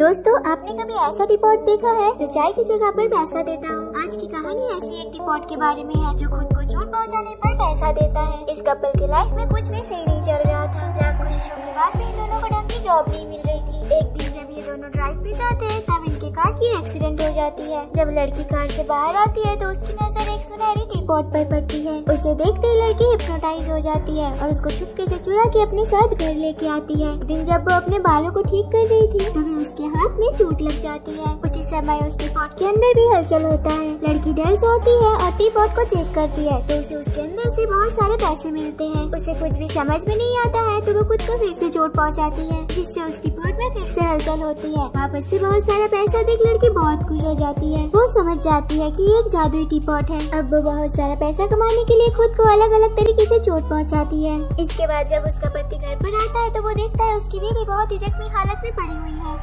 दोस्तों, आपने कभी ऐसा टीपॉट देखा है जो चाय की जगह पर पैसा देता हो? आज की कहानी ऐसी एक टीपॉट के बारे में है जो खुद को चोट पहुंचाने पर पैसा देता है। इस कपल की लाइफ में कुछ भी सही नहीं चल रहा था। लाख कोशिशों के बाद भी इन दोनों को ढंग की जॉब नहीं मिल रही थी। एक दिन जब ये दोनों ड्राइव पे जाते हैं तब इनके कार की एक्सीडेंट हो जाती है। जब लड़की कार से बाहर आती है तो उसकी नजर एक सुनहरी टीपॉट पर पड़ती है। उसे देखते ही लड़की हिप्नोटाइज हो जाती है और उसको चुपके से चुरा के अपने साथ घर लेके आती है। दिन जब वो अपने बालों को ठीक कर रही थी तभी उसके हाथ में चोट लग जाती है। उसी समय उस टीपॉट के अंदर भी हलचल होता है। लड़की डर जाती है और टीपॉट को चेक करती है तो उसे उसके अंदर से बहुत सारे पैसे मिलते हैं। उसे कुछ भी समझ में नहीं आता है तो वो खुद को फिर से चोट पहुंचाती है, जिससे उस टीपॉट में फिर से हलचल होती है। वापस से बहुत सारा पैसा देख लड़की बहुत खुश हो जाती है। वो समझ जाती है कि ये एक जादुई टीपॉट है। अब वो बहुत सारा पैसा कमाने के लिए खुद को अलग अलग तरीके से चोट पहुँचाती है। इसके बाद जब उसका पति घर पर आता है तो वो देखता है उसकी बीवी बहुत ही जख्मी हालत में पड़ी हुई है।